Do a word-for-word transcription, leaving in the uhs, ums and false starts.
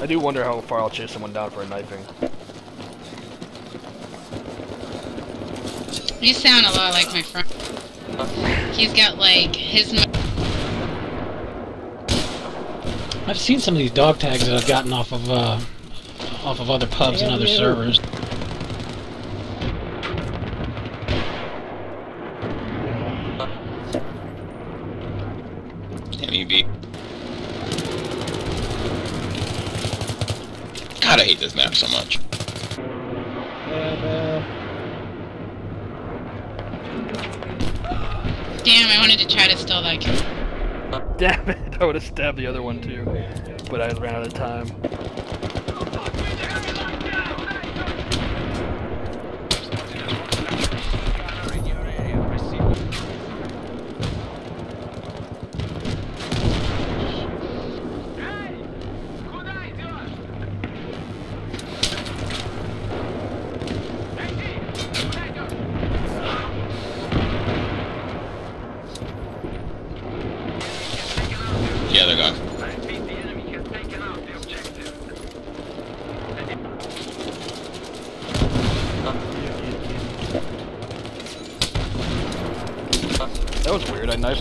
I do wonder how far I'll chase someone down for a knifing. You sound a lot like my friend. He's got like his. I've seen some of these dog tags that I've gotten off of uh, off of other pubs yeah, and other yeah. servers. M E B. God, I hate this map so much. Yeah, man. Damn, I wanted to try to steal that kill. Damn it, I would have stabbed the other one too, but I ran out of time. Yeah, they're gone. That was weird. I knifed.